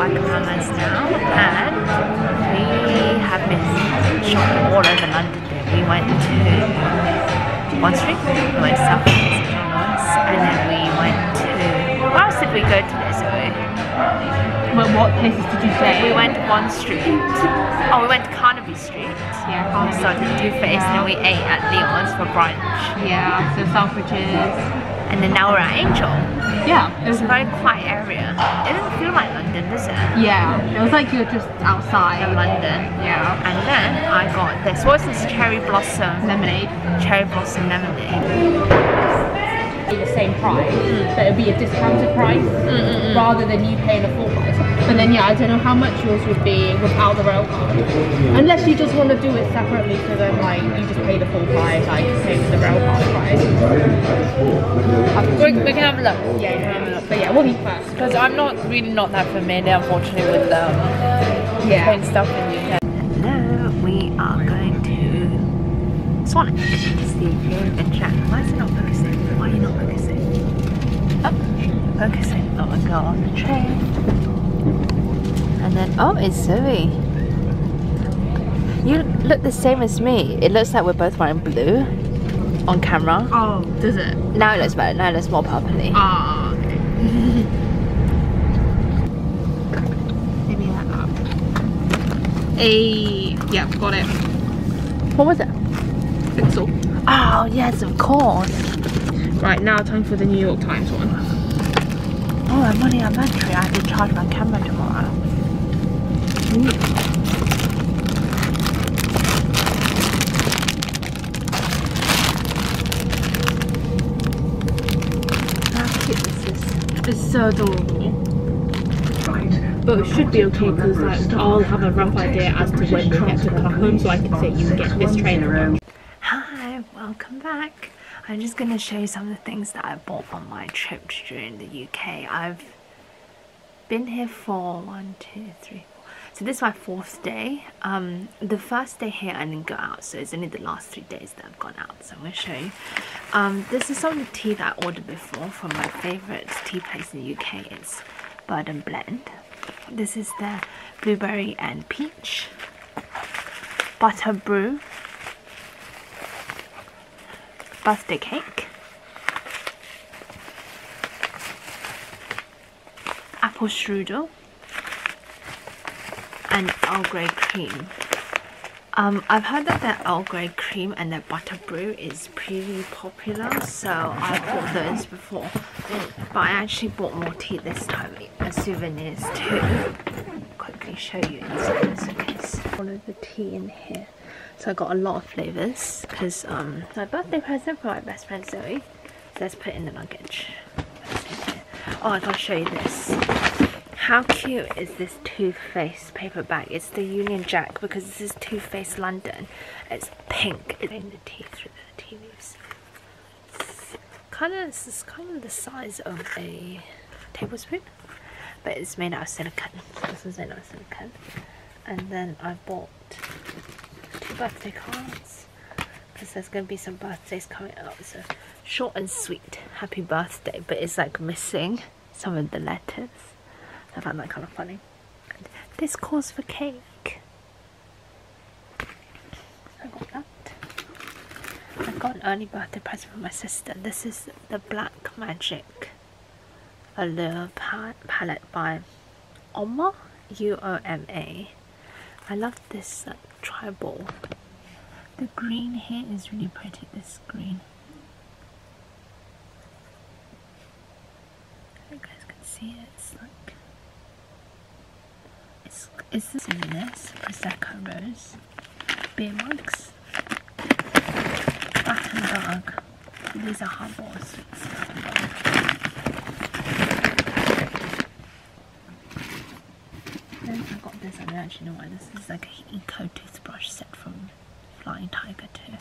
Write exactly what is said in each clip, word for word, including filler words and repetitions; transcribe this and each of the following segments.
one hundred pounds now, and we have been shopping all over London. We went to Bond Street, we went to Southfields, and then we went to, where else did we go to this way? Well, what places did you say? We went to Bond Street, oh we went to Carnaby Street, yeah, Carnaby we started Too Faced, yeah. And we ate at Leon's for brunch. Yeah, so Selfridges. And then now we're at Angel. Yeah. It was a very quiet area. It doesn't feel like London, does it? Yeah. It was like you were just outside of London. Yeah. And then I got this. What's this? Cherry blossom lemonade. Cherry blossom lemonade. It'd be the same price, mm. but it'd be a discounted price mm -mm. rather than you paying a full price. And then yeah, I don't know how much yours would be without the rail card. Unless you just want to do it separately, so then like you just pay the full price, like pay for the rail card price. We, we can have a look. Yeah, you can have a look. But yeah, we'll eat first. Because I'm not really not that familiar, unfortunately, with the um, yeah. Paying stuff in the U K. Hello, we are going to Sonic to see and chat. Why is it not focusing? Why are you not focusing? Oh, focusing. Oh my god, on the train. And then, oh, it's Zoe. You look the same as me. It looks like we're both wearing blue on camera. Oh, does it? Now it looks better. Now it looks more purpley. Ah, oh, okay. Maybe that up. Hey, yeah, got it. What was it? Pixel. Oh, yes, of course. Right, now time for the New York Times one. Oh, I'm running out of battery. I have to charge my camera tomorrow. Ooh. How cute this is. It's so adorable. Right. But it should be okay because like, I'll have a rough idea as to when we get to come home, so I can say you can get this train around. Hi, welcome back. I'm just going to show you some of the things that I bought on my trip during the U K. I've been here for one, two, three, four. So this is my fourth day. Um, the first day here I didn't go out, so it's only the last three days that I've gone out, so I'm going to show you. Um, this is some of the tea that I ordered before from my favourite tea place in the U K. It's Bird and Blend. This is their blueberry and peach butter brew birthday cake, apple strudel, and Earl Grey cream. Um, I've heard that their Earl Grey cream and their butter brew is pretty popular, so I bought those before. But I actually bought more tea this time as souvenirs too. Quickly show you inside this case. All of the tea in here. So I got a lot of flavours because um, my birthday present for my best friend Zoe. So let's put it in the luggage. Oh, I gotta show you this. How cute is this Too Faced paper bag? It's the Union Jack because this is Too Faced London. It's pink. It's in the tea through the tea leaves. It's kind of, it's kind of the size of a tablespoon, but it's made out of silicone. This is made out of silicone. And then I bought two birthday cards because there's going to be some birthdays coming up. So short and sweet, happy birthday, but it's like missing some of the letters. I found that kind of funny. And this calls for cake. I got that. I got an early birthday present for my sister. This is the Black Magic Allure pa palette by Oma, U O M A. I love this like, tribal. The green here is really pretty, this green. I hope you guys can see it. It's like... Is this in this? Prosecco Rose, Beer Mugs, Bath and Bug. These are hardball sweets. Then I got this, I don't actually know why. This is like an eco toothbrush set from Flying Tiger too.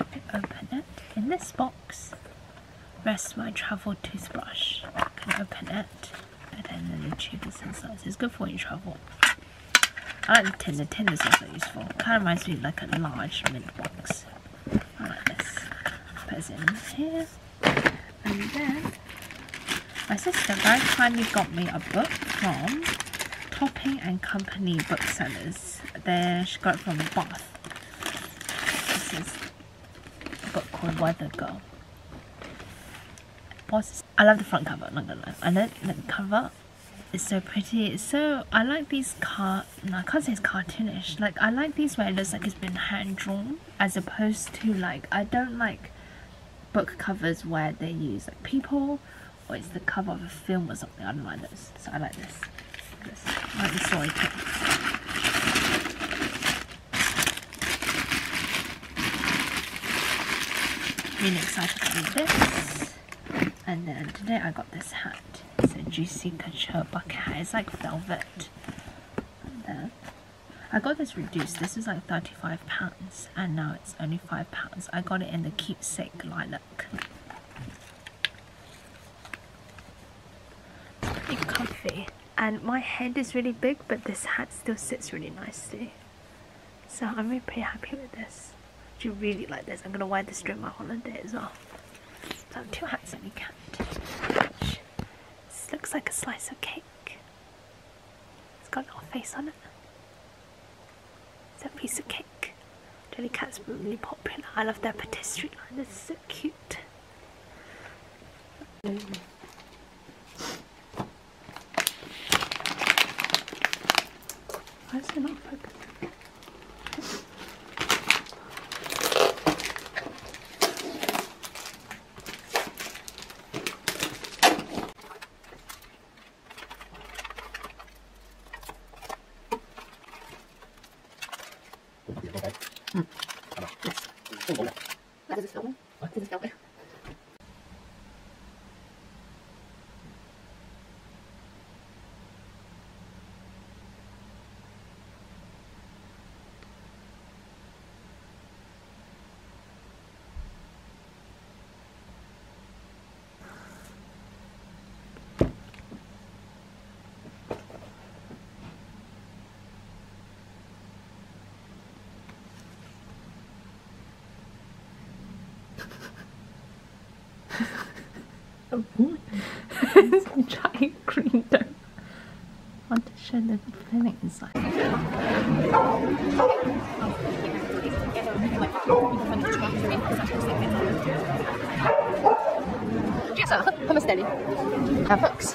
I open it. In this box, rest my travel toothbrush. I can open it. And then the tube is inside, so it's good for when you travel. I like the tin, the tin is also useful. Kind of reminds me of like a large mint box. I like this. Put it in here. And then my sister very kindly got me a book from Topping and Company booksellers. There, she got it from Bath. This is a book called Weather Girl. I love the front cover, not gonna lie. I love the cover. It's so pretty. It's so, I like these car. No, I can't say it's cartoonish. Like, I like these where it looks like it's been hand drawn, as opposed to, like, I don't like book covers where they use like people, or it's the cover of a film or something. I don't like those. So I like this. This. I like the story too. Really excited to read this. And then today I got this hat. It's a Juicy Couture bucket hat. It's like velvet. And then I got this reduced. This is like thirty-five pounds and now it's only five pounds. I got it in the Keepsake lilac. It's pretty comfy. And my head is really big, but this hat still sits really nicely. So I'm really pretty happy with this. I do really like this. I'm going to wear this during my holiday as well. So I have two hats and a cat. This looks like a slice of cake. It's got a little face on it. It's a piece of cake. Jelly Cats are really popular. I love their patisserie line. It's so cute. Mm. Why is it not focused? Mm. Yes. That doesn't smell well. That doesn't smell well. It's a giant green dough. I want to show the filling inside. Our books.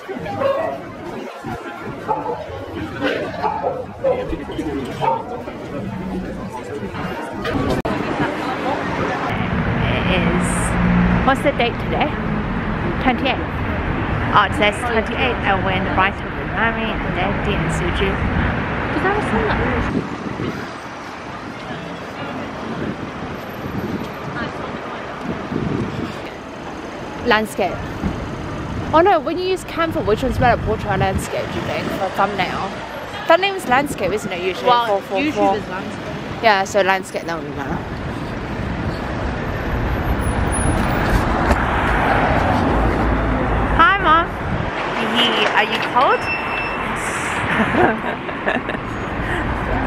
It is. What's the date today? twenty-eighth. Oh, it says twenty-eight and when the writer will be Mary and Daddy and Suju. Did I say that? Landscape. Oh no, when you use Canva, which one's better, portrait or landscape, do you think, for a thumbnail? Thumbnail is landscape, isn't it, usually? Well, four, four, usually four. Is landscape. Yeah, so landscape, that would be better. Are you cold?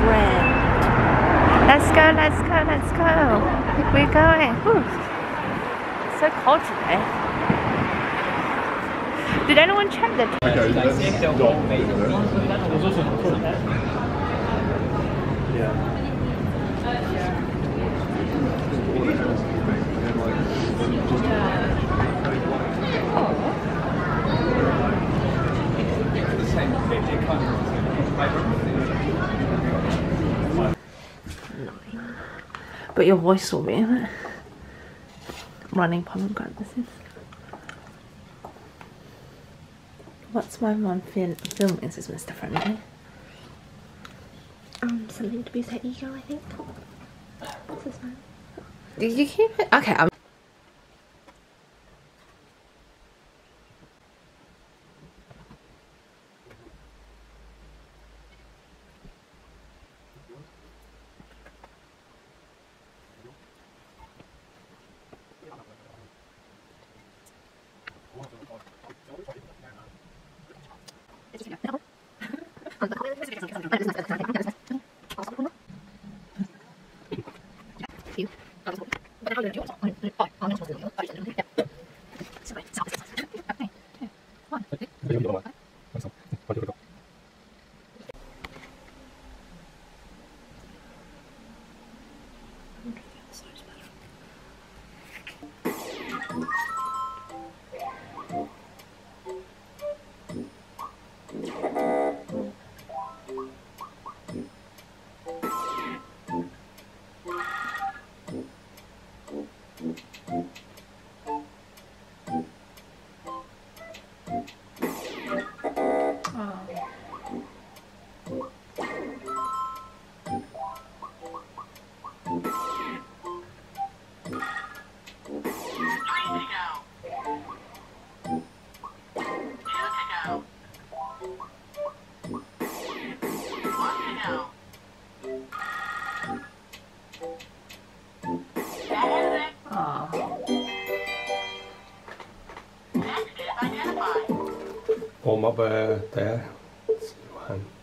Red. Let's go, let's go, let's go. We're going. Whew. It's so cold today. Did anyone check the time? Okay, let's stop. Yeah. But your voice will be in it. Running pomegranate, this is. What's my mum film filming, says Mister Friendly? Um, something to be with her ego, I think. What's this one? Did you keep it? Okay, I'm. Wow. Warm up uh, there. Let's see what